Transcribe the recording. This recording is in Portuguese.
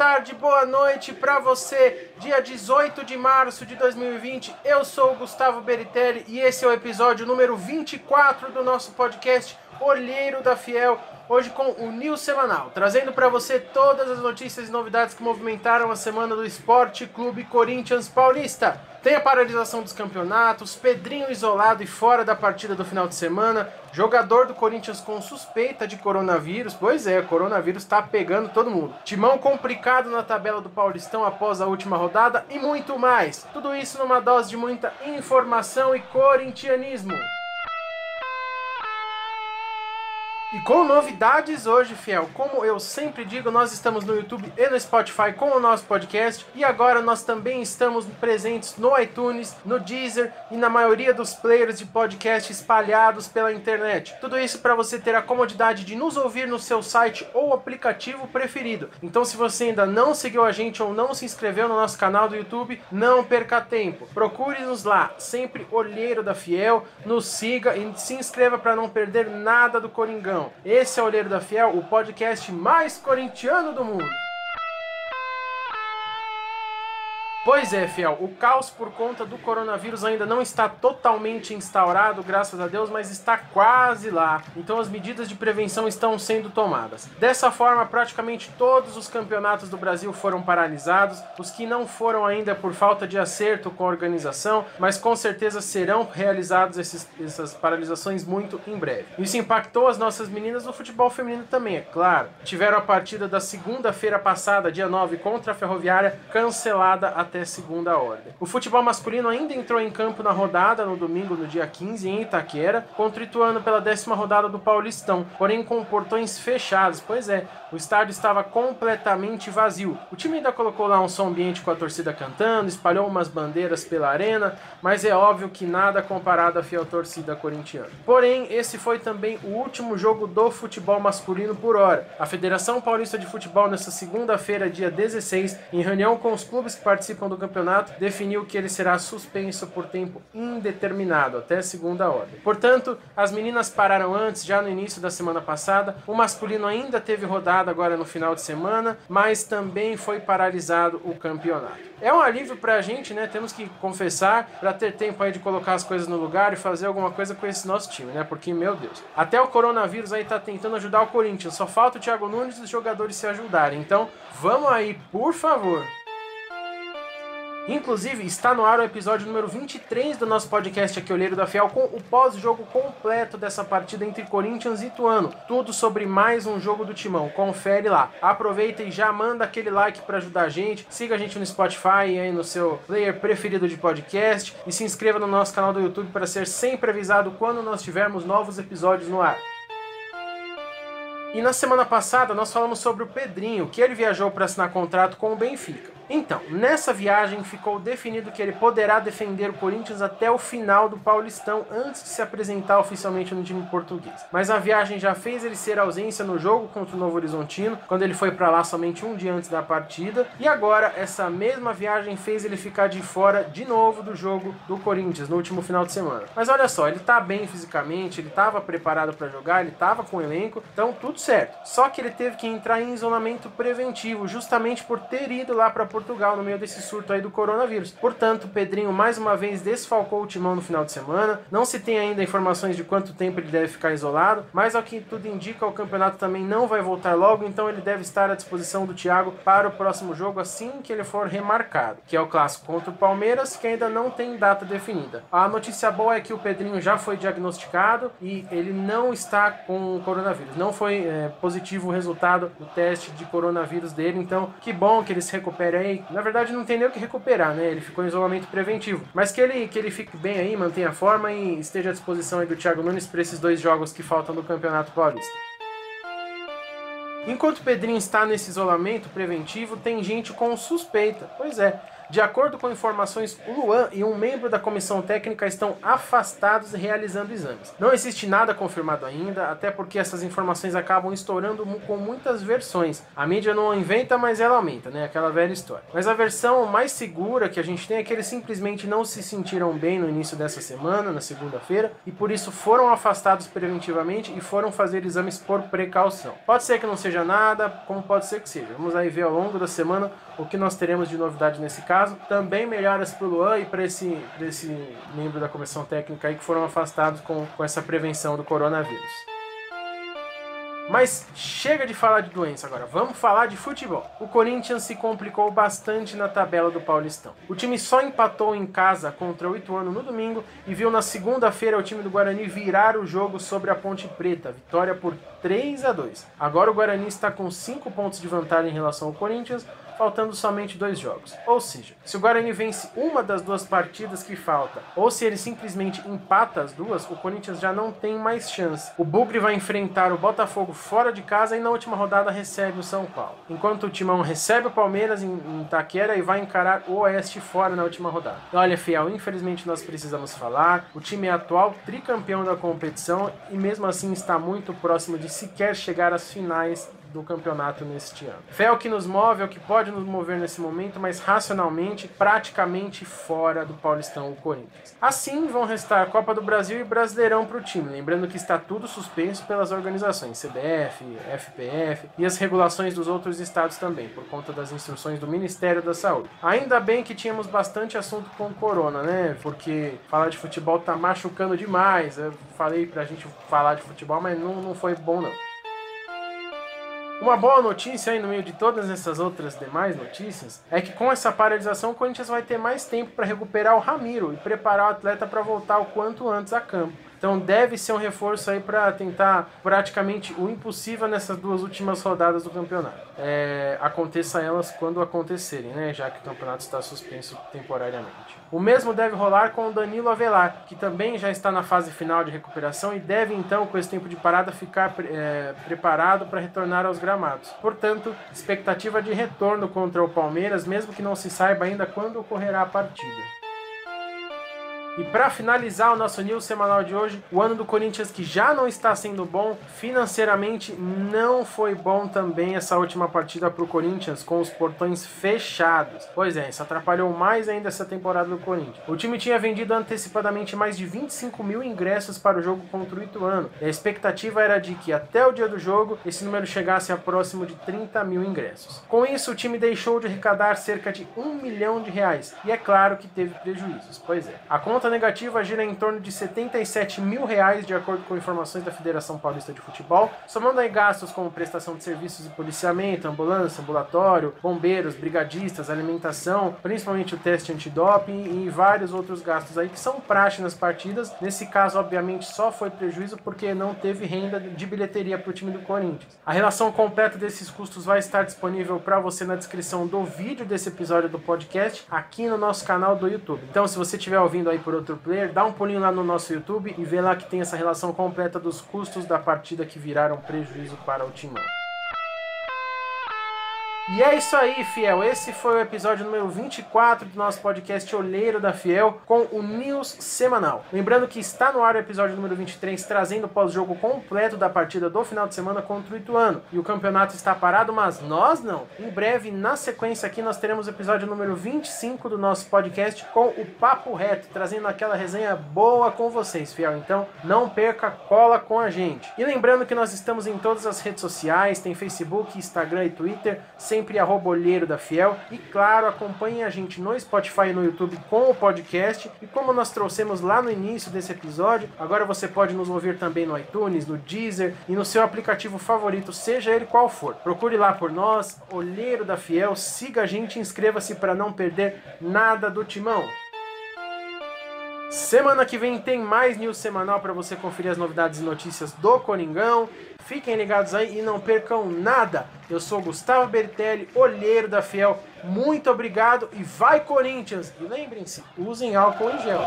tarde, boa noite para você. Dia 18 de março de 2020, eu sou o Gustavo Beritelli e esse é o episódio número 24 do nosso podcast Olheiro da Fiel, hoje com o News Semanal, trazendo para você todas as notícias e novidades que movimentaram a semana do Esporte Clube Corinthians Paulista. Tem a paralisação dos campeonatos, Pedrinho isolado e fora da partida do final de semana, jogador do Corinthians com suspeita de coronavírus, pois é, o coronavírus tá pegando todo mundo. Timão complicado na tabela do Paulistão após a última rodada e muito mais. Tudo isso numa dose de muita informação e corintianismo. E com novidades hoje, Fiel, como eu sempre digo, nós estamos no YouTube e no Spotify com o nosso podcast e agora nós também estamos presentes no iTunes, no Deezer e na maioria dos players de podcast espalhados pela internet. Tudo isso para você ter a comodidade de nos ouvir no seu site ou aplicativo preferido. Então se você ainda não seguiu a gente ou não se inscreveu no nosso canal do YouTube, não perca tempo. Procure-nos lá, sempre Olheiro da Fiel, nos siga e se inscreva para não perder nada do Coringão. Esse é o Olheiro da Fiel, o podcast mais corintiano do mundo. Pois é, Fiel, o caos por conta do coronavírus ainda não está totalmente instaurado, graças a Deus, mas está quase lá. Então as medidas de prevenção estão sendo tomadas. Dessa forma, praticamente todos os campeonatos do Brasil foram paralisados. Os que não foram ainda por falta de acerto com a organização, mas com certeza serão realizadas essas paralisações muito em breve. Isso impactou as nossas meninas no futebol feminino também, é claro. Tiveram a partida da segunda-feira passada, dia 9, contra a Ferroviária, cancelada até segunda ordem. O futebol masculino ainda entrou em campo na rodada no domingo, no dia 15, em Itaquera, contra o Ituano pela 10ª rodada do Paulistão, porém com portões fechados. Pois é, o estádio estava completamente vazio. O time ainda colocou lá um som ambiente com a torcida cantando, espalhou umas bandeiras pela arena, mas é óbvio que nada comparado à fiel torcida corintiana. Porém, esse foi também o último jogo do futebol masculino por hora. A Federação Paulista de Futebol, nesta segunda-feira, dia 16, em reunião com os clubes que participam do campeonato, definiu que ele será suspenso por tempo indeterminado, até segunda ordem. Portanto, as meninas pararam antes, já no início da semana passada, o masculino ainda teve rodada agora no final de semana, mas também foi paralisado o campeonato. É um alívio pra gente, né? Temos que confessar, pra ter tempo aí de colocar as coisas no lugar e fazer alguma coisa com esse nosso time, né? Porque, meu Deus, até o coronavírus aí tá tentando ajudar o Corinthians, só falta o Thiago Nunes e os jogadores se ajudarem. Então, vamos aí, por favor! Inclusive, está no ar o episódio número 23 do nosso podcast aqui, Olheiro da Fiel, com o pós-jogo completo dessa partida entre Corinthians e Ituano. Tudo sobre mais um jogo do Timão. Confere lá. Aproveita e já manda aquele like para ajudar a gente. Siga a gente no Spotify e aí no seu player preferido de podcast. E se inscreva no nosso canal do YouTube para ser sempre avisado quando nós tivermos novos episódios no ar. E na semana passada nós falamos sobre o Pedrinho, que ele viajou para assinar contrato com o Benfica. Então, nessa viagem ficou definido que ele poderá defender o Corinthians até o final do Paulistão, antes de se apresentar oficialmente no time português. Mas a viagem já fez ele ser ausência no jogo contra o Novo Horizontino, quando ele foi para lá somente um dia antes da partida. E agora, essa mesma viagem fez ele ficar de fora de novo do jogo do Corinthians, no último final de semana. Mas olha só, ele tá bem fisicamente, ele estava preparado para jogar, ele estava com o elenco, então tudo certo. Só que ele teve que entrar em isolamento preventivo, justamente por ter ido lá para Portugal no meio desse surto aí do coronavírus. Portanto, o Pedrinho mais uma vez desfalcou o Timão no final de semana. Não se tem ainda informações de quanto tempo ele deve ficar isolado, mas ao que tudo indica, o campeonato também não vai voltar logo, então ele deve estar à disposição do Thiago para o próximo jogo assim que ele for remarcado, que é o clássico contra o Palmeiras, que ainda não tem data definida. A notícia boa é que o Pedrinho já foi diagnosticado e ele não está com o coronavírus. Não foi positivo o resultado do teste de coronavírus dele, então que bom que ele se recupere aí. Na verdade, não tem nem o que recuperar, né? Ele ficou em isolamento preventivo. Mas que ele fique bem aí, mantenha a forma e esteja à disposição aí do Thiago Nunes para esses dois jogos que faltam do Campeonato Paulista. Enquanto o Pedrinho está nesse isolamento preventivo, tem gente com suspeita. Pois é. De acordo com informações, Luan e um membro da comissão técnica estão afastados e realizando exames. Não existe nada confirmado ainda, até porque essas informações acabam estourando com muitas versões. A mídia não inventa, mas ela aumenta, né? Aquela velha história. Mas a versão mais segura que a gente tem é que eles simplesmente não se sentiram bem no início dessa semana, na segunda-feira, e por isso foram afastados preventivamente e foram fazer exames por precaução. Pode ser que não seja nada, como pode ser que seja. Vamos aí ver ao longo da semana o que nós teremos de novidade nesse caso. Também melhoras para o Luan e para esse membro da comissão técnica aí que foram afastados com essa prevenção do coronavírus. Mas chega de falar de doença agora, vamos falar de futebol. O Corinthians se complicou bastante na tabela do Paulistão. O time só empatou em casa contra o Ituano no domingo e viu na segunda-feira o time do Guarani virar o jogo sobre a Ponte Preta, vitória por 3-2. Agora o Guarani está com 5 pontos de vantagem em relação ao Corinthians, faltando somente 2 jogos. Ou seja, se o Guarani vence uma das 2 partidas que falta, ou se ele simplesmente empata as 2, o Corinthians já não tem mais chance. O Bugre vai enfrentar o Botafogo fora de casa e na última rodada recebe o São Paulo. Enquanto o Timão recebe o Palmeiras em Itaquera e vai encarar o Oeste fora na última rodada. Olha, Fiel, infelizmente nós precisamos falar. O time é atual tricampeão da competição e mesmo assim está muito próximo de sequer chegar às finais do campeonato neste ano. Fé é o que nos move, é o que pode nos mover nesse momento, mas racionalmente, praticamente fora do Paulistão o Corinthians. Assim vão restar Copa do Brasil e Brasileirão para o time, lembrando que está tudo suspenso pelas organizações CBF, FPF e as regulações dos outros estados também, por conta das instruções do Ministério da Saúde. Ainda bem que tínhamos bastante assunto com o Corona, né? Porque falar de futebol tá machucando demais. Eu falei pra gente falar de futebol, mas não foi bom não. Uma boa notícia aí no meio de todas essas outras demais notícias é que com essa paralisação o Corinthians vai ter mais tempo para recuperar o Ramiro e preparar o atleta para voltar o quanto antes a campo. Então deve ser um reforço aí para tentar praticamente o impossível nessas 2 últimas rodadas do campeonato. Aconteça elas quando acontecerem, né? Já que o campeonato está suspenso temporariamente. O mesmo deve rolar com o Danilo Avelar, que também já está na fase final de recuperação e deve então, com esse tempo de parada, ficar preparado para retornar aos gramados. Portanto, expectativa de retorno contra o Palmeiras, mesmo que não se saiba ainda quando ocorrerá a partida. E para finalizar o nosso news semanal de hoje, o ano do Corinthians que já não está sendo bom, financeiramente não foi bom também essa última partida para o Corinthians, com os portões fechados. Pois é, isso atrapalhou mais ainda essa temporada do Corinthians. O time tinha vendido antecipadamente mais de 25 mil ingressos para o jogo contra o Ituano. E a expectativa era de que até o dia do jogo esse número chegasse a próximo de 30 mil ingressos. Com isso, o time deixou de arrecadar cerca de R$1 milhão. E é claro que teve prejuízos, pois é. A conta negativa gira em torno de R$77 mil, de acordo com informações da Federação Paulista de Futebol, somando aí gastos como prestação de serviços de policiamento, ambulância, ambulatório, bombeiros, brigadistas, alimentação, principalmente o teste antidoping e vários outros gastos aí que são praxe nas partidas. Nesse caso, obviamente, só foi prejuízo porque não teve renda de bilheteria para o time do Corinthians. A relação completa desses custos vai estar disponível para você na descrição do vídeo desse episódio do podcast aqui no nosso canal do YouTube. Então, se você estiver ouvindo aí por outro player, dá um pulinho lá no nosso YouTube e vê lá que tem essa relação completa dos custos da partida que viraram prejuízo para o Timão. E é isso aí, Fiel. Esse foi o episódio número 24 do nosso podcast Olheiro da Fiel, com o News Semanal. Lembrando que está no ar o episódio número 23, trazendo o pós-jogo completo da partida do final de semana contra o Ituano. E o campeonato está parado, mas nós não. Em breve, na sequência aqui, nós teremos o episódio número 25 do nosso podcast com o Papo Reto, trazendo aquela resenha boa com vocês, Fiel. Então, não perca, cola com a gente. E lembrando que nós estamos em todas as redes sociais, tem Facebook, Instagram e Twitter, sempre @Olheiro da Fiel, e claro, acompanhem a gente no Spotify e no YouTube com o podcast, e como nós trouxemos lá no início desse episódio, agora você pode nos ouvir também no iTunes, no Deezer e no seu aplicativo favorito, seja ele qual for. Procure lá por nós, Olheiro da Fiel, siga a gente e inscreva-se para não perder nada do Timão. Semana que vem tem mais news semanal para você conferir as novidades e notícias do Coringão. Fiquem ligados aí e não percam nada. Eu sou Gustavo Beritelli, Olheiro da Fiel. Muito obrigado e vai Corinthians! E lembrem-se, usem álcool em gel.